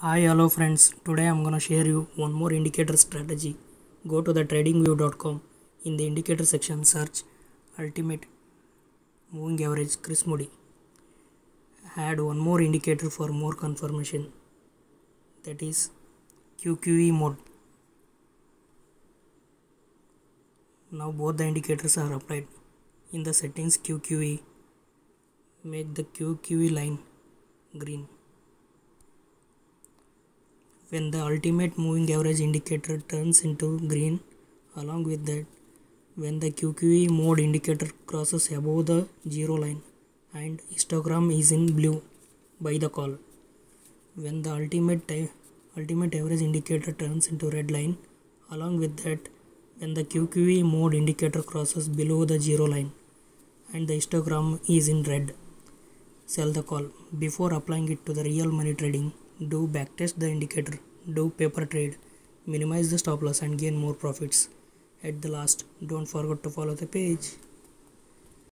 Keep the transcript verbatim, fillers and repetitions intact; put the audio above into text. Hi, hello friends. Today I'm gonna share you one more indicator strategy. Go to the trading view dot com. In the indicator section, search ultimate moving average Chris Moody. Add one more indicator for more confirmation. That is Q Q E mod. Now both the indicators are applied. In the settings Q Q E, make the Q Q E line green. When the ultimate moving average indicator turns into green, along with that, when the Q Q E mod indicator crosses above the zero line and histogram is in blue, buy the call. When the ultimate ultimate average indicator turns into red line, along with that, when the Q Q E mod indicator crosses below the zero line and the histogram is in red, sell the call. Before applying it to the real money trading, do backtest the indicator, do paper trade, minimize the stop loss and gain more profits. At the last, don't forget to follow the page.